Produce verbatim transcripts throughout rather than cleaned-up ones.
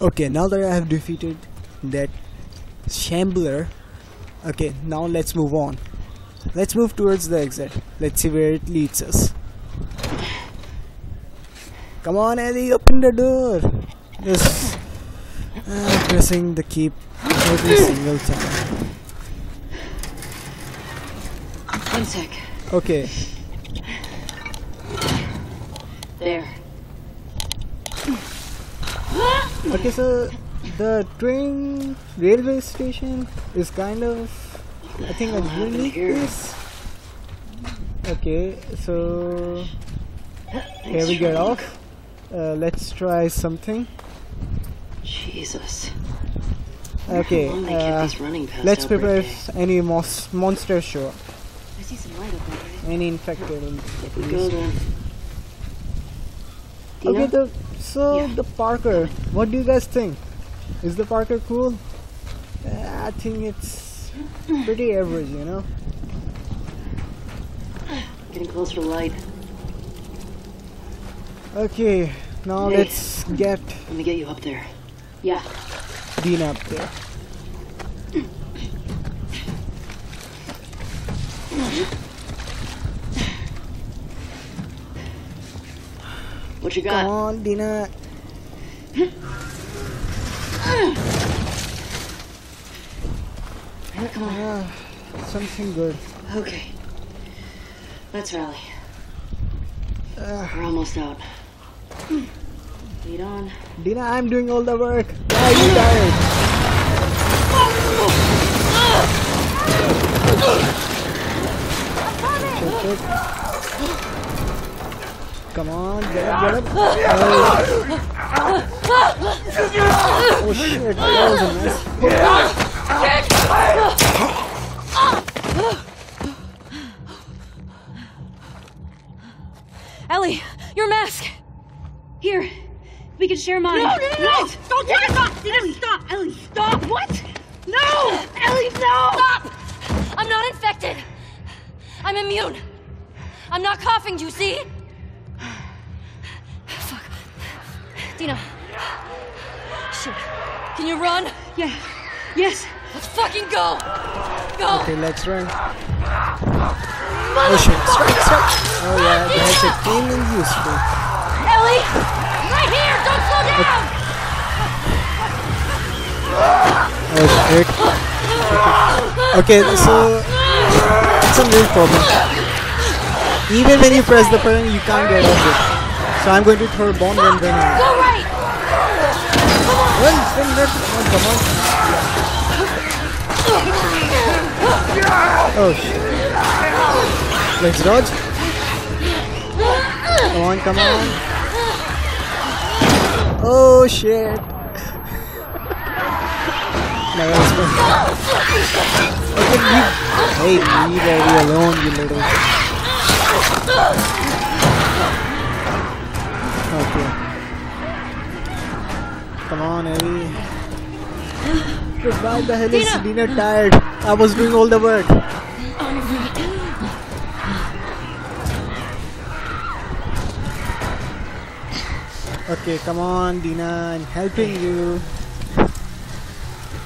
Okay, now that I have defeated that shambler, okay, now let's move on. Let's move towards the exit. Let's see where it leads us. Come on, Ellie, open the door. Just uh, pressing the key every single time. One sec. Okay. There. Okay, so the train railway station is kind of, I think, a unique place. Okay, so here we get off. Uh, let's try something. Jesus. Okay. Uh, let's prepare if any mos monster show up. See some light up there, right? Any infected. If we go to Dina? Okay, the, so yeah. the Parker, what do you guys think? Is the Parker cool? Uh, I think it's pretty average, you know? Getting closer to light. Okay, now hey, let's get... Let me get you up there. Yeah. Dina up there. What you got? Come on, Dina. Come on. Uh, something good. Okay. Let's rally. Uh, We're almost out. Lead on. Dina, I'm doing all the work. Why are you tired? Oh. Come on, get up, get up. Oh, oh shit, that was a mess. Ellie, your mask! Here, we can share mine. No, no, no, no! What? Don't take it off! Ellie, stop! Ellie, stop! What? No! Ellie, no! Stop! I'm not infected! I'm immune. I'm not coughing, do you see? Fuck. Dina. Shit. Can you run? Yeah. Yes. Let's fucking go. Go. Okay, let's run. Mother oh shit. Strike, strike. Oh yeah, the health is feeling useful. Ellie! Right here! Don't slow down! Oh shit. Okay, okay so... It's a real problem. Even when you press the button, you can't get off it. So I'm going to throw a bomb and then... Go right! Run! Run! Run! Oh, come on. Oh, shit. Let's dodge. Come on, come on. Oh, shit. No, that's good. Okay, you, hey, leave Ellie alone, you little. Okay. Come on, Ellie. Why the hell is Dina tired? I was doing all the work. Okay, come on, Dina. I'm helping you.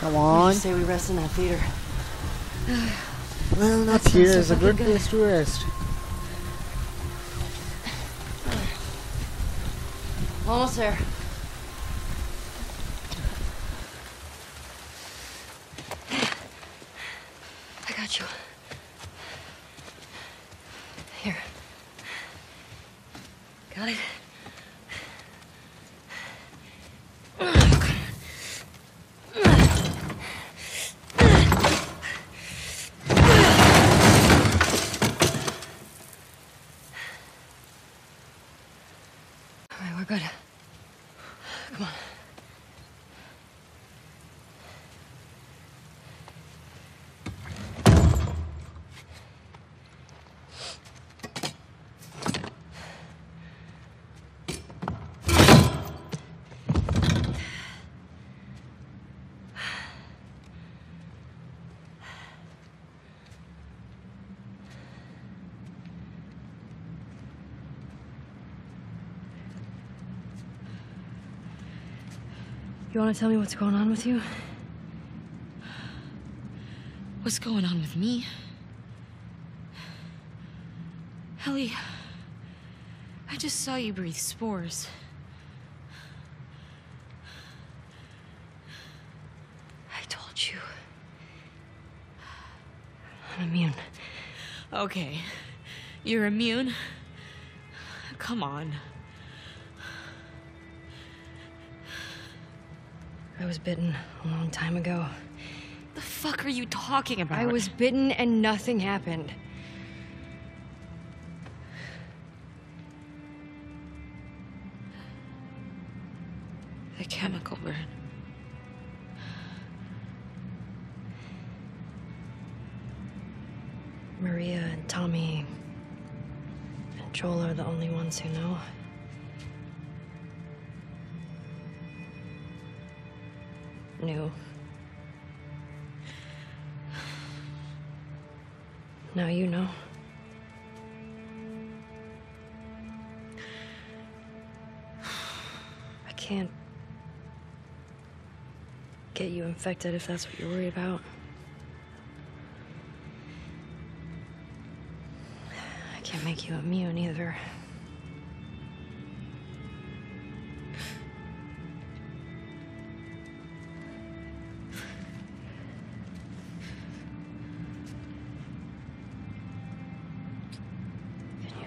Come on. Say we rest in that theater. Well, not here. It's a good place to rest. Almost there. I got you. Here. Got it. Good. Come on. You want to tell me what's going on with you? What's going on with me? Ellie, I just saw you breathe spores. I told you. I'm immune. Okay. You're immune? Come on. I was bitten a long time ago. The fuck are you talking about? I was bitten and nothing happened. The chemical burn. Maria and Tommy and Joel are the only ones who know. Knew. Now you know. I can't get you infected if that's what you're worried about. I can't make you immune either.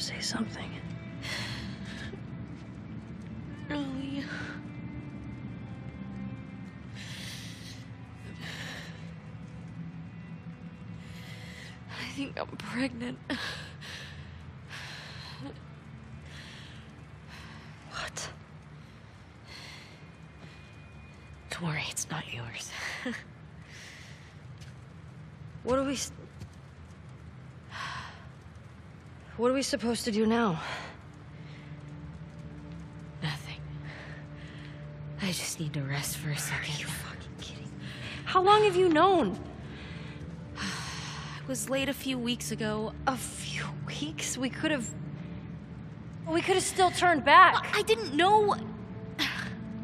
Say something. Ellie. I think I'm pregnant. What? Don't worry, it's not yours. What do we... St What are we supposed to do now? Nothing. I just need to rest for a second. Are you fucking kidding me? How long have you known? I was late a few weeks ago. A few weeks? We could have... We could have still turned back. I didn't know...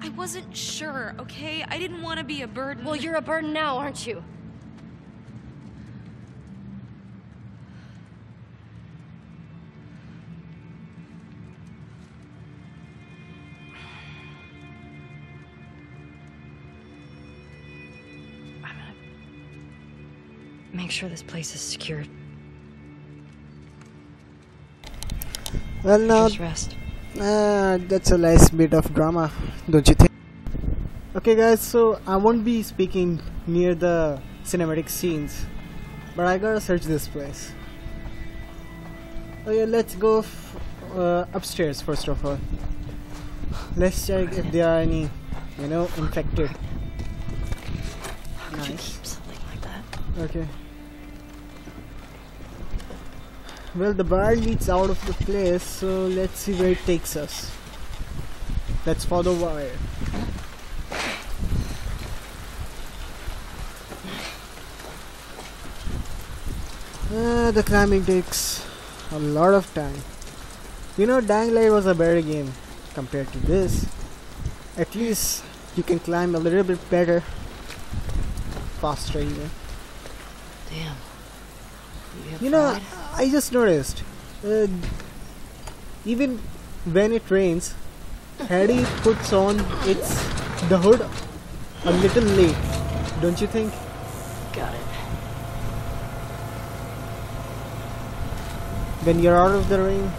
I wasn't sure, okay? I didn't want to be a burden. Well, you're a burden now, aren't you? Make sure this place is secured. Well, now uh, that's a nice bit of drama, don't you think? Okay, guys, so I won't be speaking near the cinematic scenes, but I gotta search this place. Okay, let's go f uh, upstairs first of all. Let's check if there are any, you know, infected. How could nice. You keep something like that? Okay. Well, the bar leads out of the place, so let's see where it takes us. Let's follow the wire. Uh, the climbing takes a lot of time. You know, Dying Light was a better game compared to this. At least you can climb a little bit better, faster even. Damn. You, you know. I just noticed, uh, even when it rains, Harry puts on its the hood a little late, don't you think? Got it. When you're out of the rain,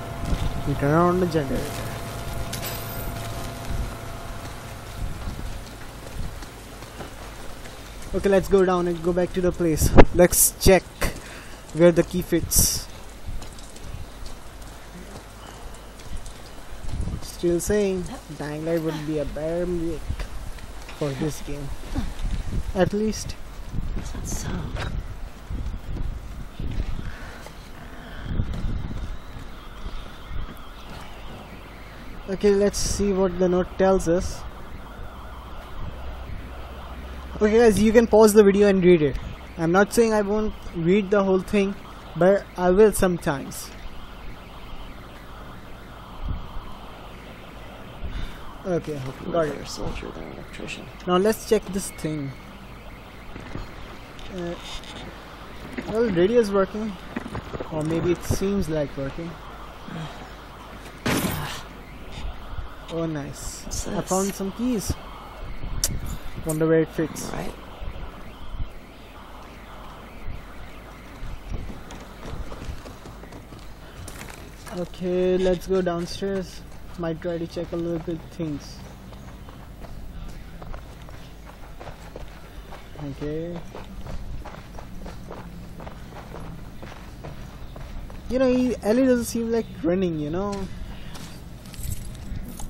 you turn on the generator. Okay, let's go down and go back to the place. Let's check where the key fits. Still saying Dying Light would be a better make for this game. At least. So. Okay, let's see what the note tells us. Okay guys, you can pause the video and read it. I'm not saying I won't read the whole thing, but I will sometimes. Okay, okay. Got it. A soldier than an electrician. Now let's check this thing. Uh, well, the radio is working, or maybe it seems like working. Oh, nice! I found some keys. Wonder where it fits. Right. Okay, let's go downstairs. Might try to check a little bit things. Okay. You know, he, Ellie doesn't seem like running, you know.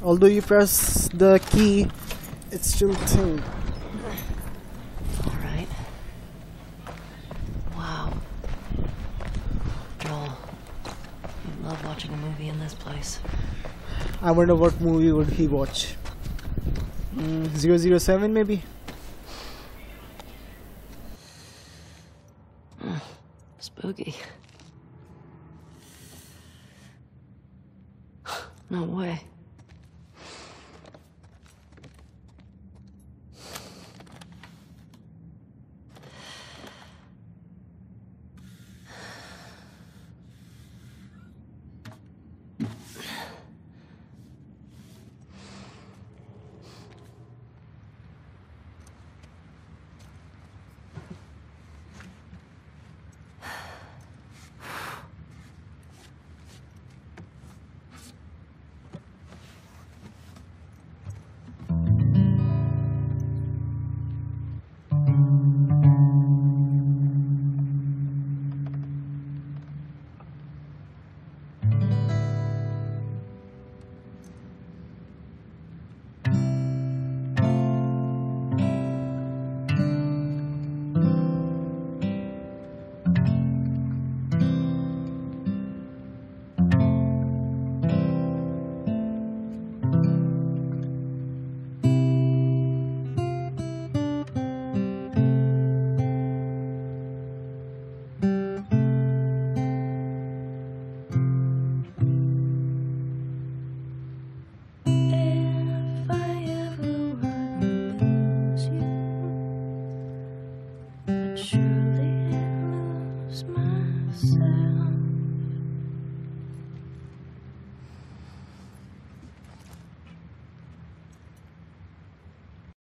Although you press the key, it's still thing. Alright. Wow. Joel, you'd love watching a movie in this place. I wonder what movie would he watch. Mm, zero zero seven maybe? Spooky. No way.